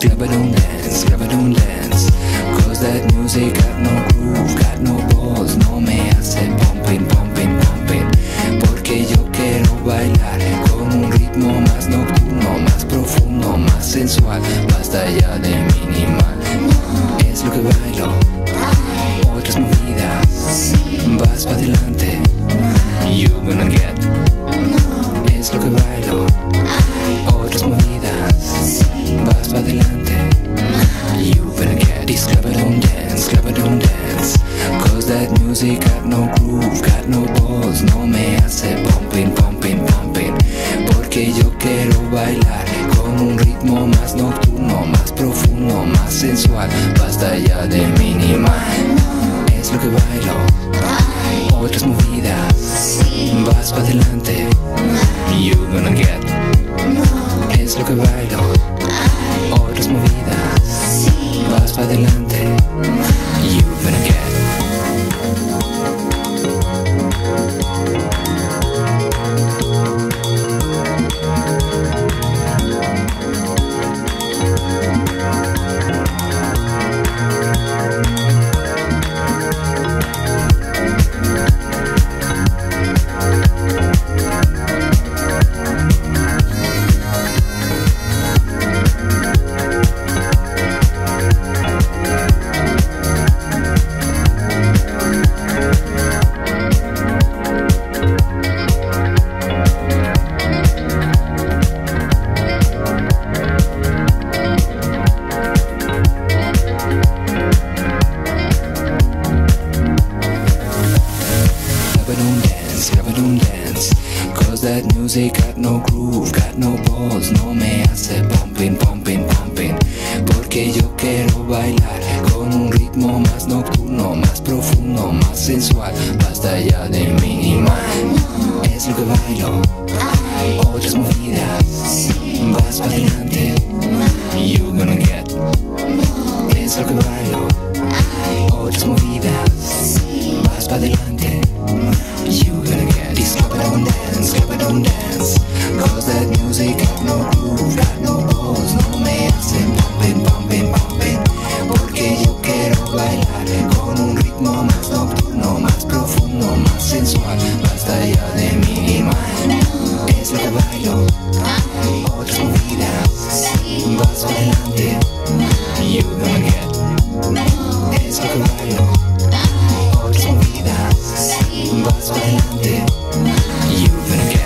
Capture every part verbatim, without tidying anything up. Jabba don't dance, Jabba don't dance, cause that music got no groove, got no balls, no me hace pumping, pumping, pumping. Porque yo quiero bailar con un ritmo más nocturno, más profundo, más sensual. Basta ya de minimal. Es lo que bailo, otras movidas, vas pa' adelante, you gonna get. Es lo que bailo, otras movidas, vas pa' adelante, you better get this. Grabba don't dance, grabba don't dance, cause that music got no groove, got no balls, no me hace pumping, pumping, pumping. Porque yo quiero bailar con un ritmo más nocturno, más profundo, más sensual. Basta ya de minimal. Es lo que bailo, otras movidas, vas pa' adelante, you gonna get. Es lo que bailo, otras movidas, vas pa' adelante, you gonna get. That music got no groove, got no balls, no me hace pumping, pumping, pumping. Porque yo quiero bailar con un ritmo más nocturno, más profundo, más sensual. Basta ya de minimal. Es lo que bailo, otras movidas, vas para adelante, you gonna get. Es lo que bailo, otras movidas, vas para adelante, you gonna get. This Grabba don't dance, Grabba don't dance, cause that music got no groove, got no balls, no me hace pumping, pumping, pumping. Porque yo quiero bailar con un ritmo más nocturno, más profundo, más sensual. Basta ya de minimal. Es lo que bailo, otras movidas, vas adelante, you gonna get. Es lo que bailo, otras movidas, vas adelante, you gonna get.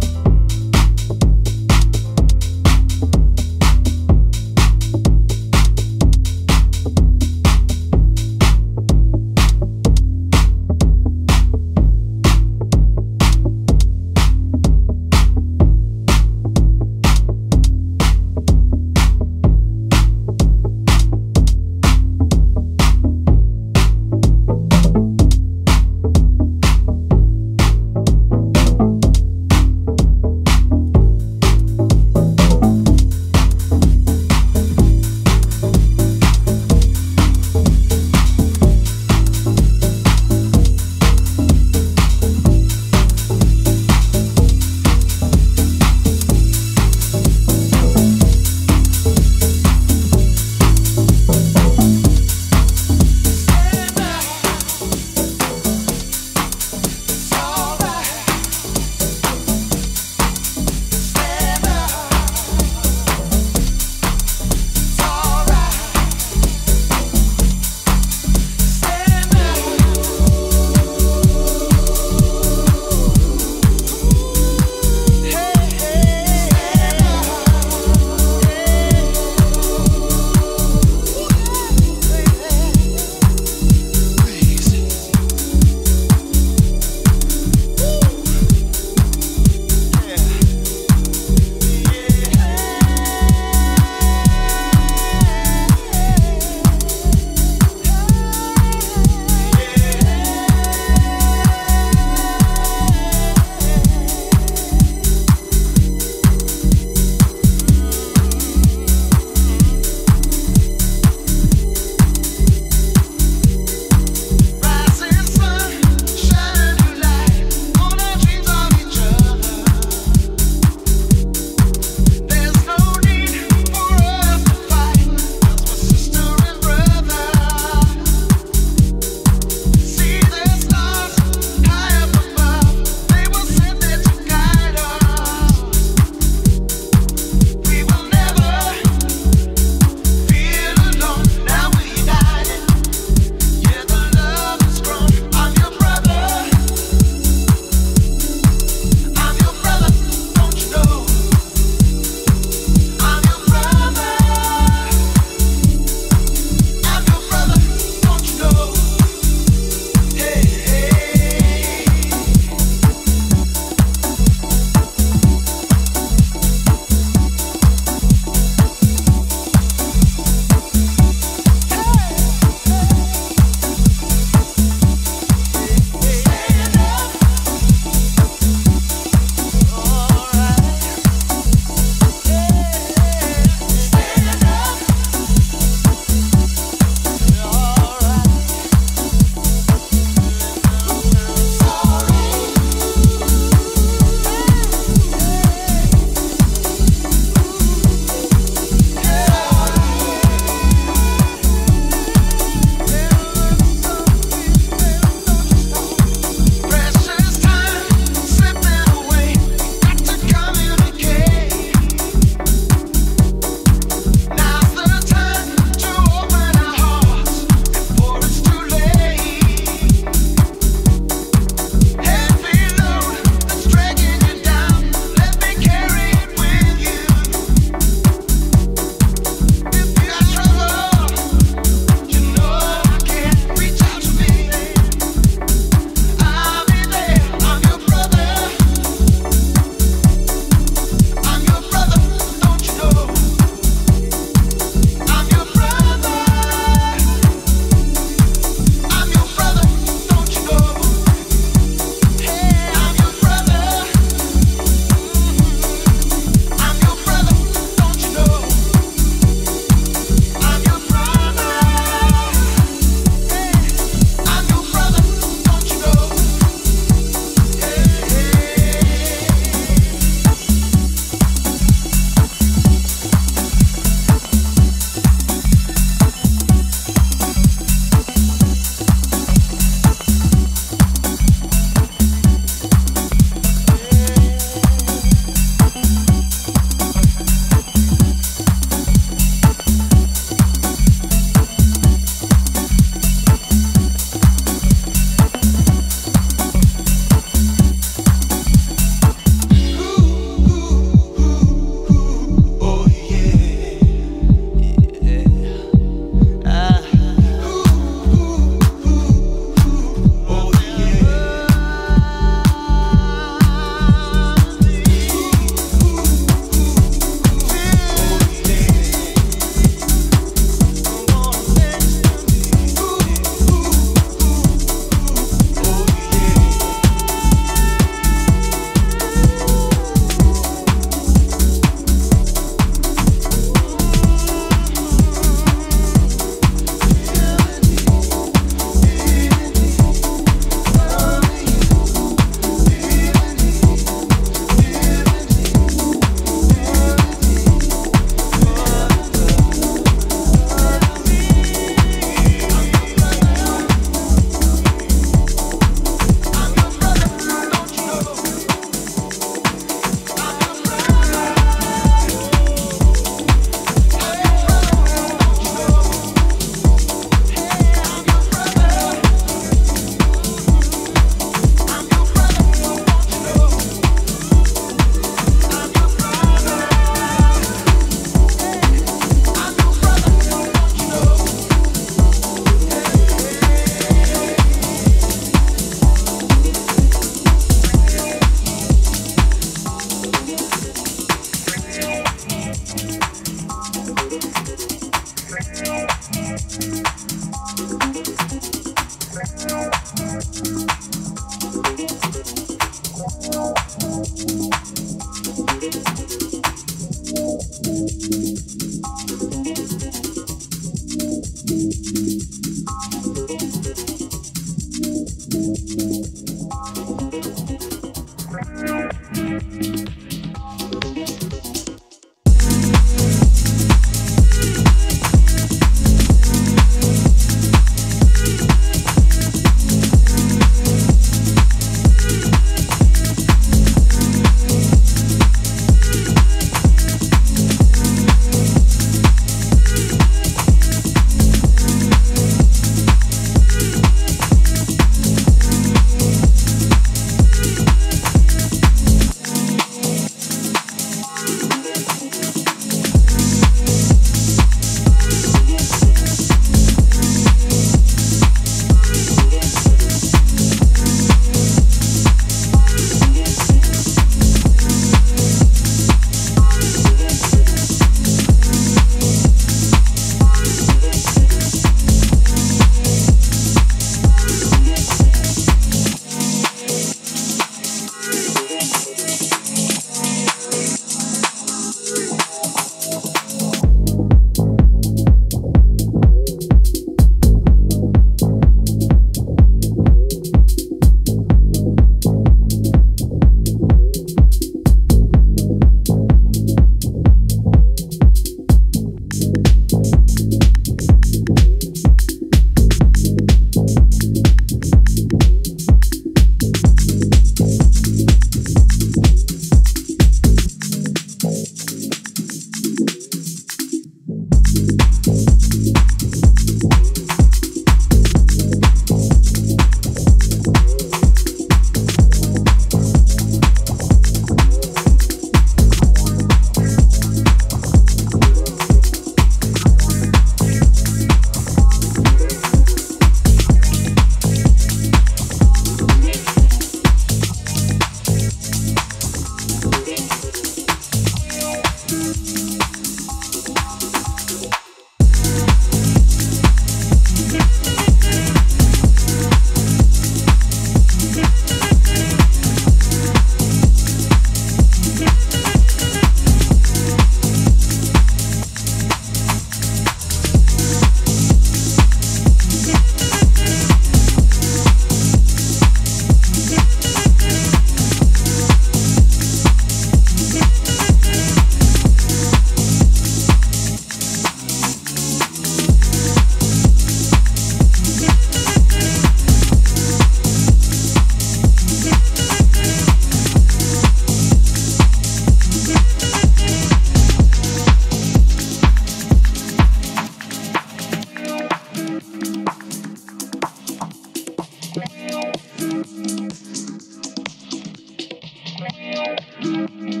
Thank you.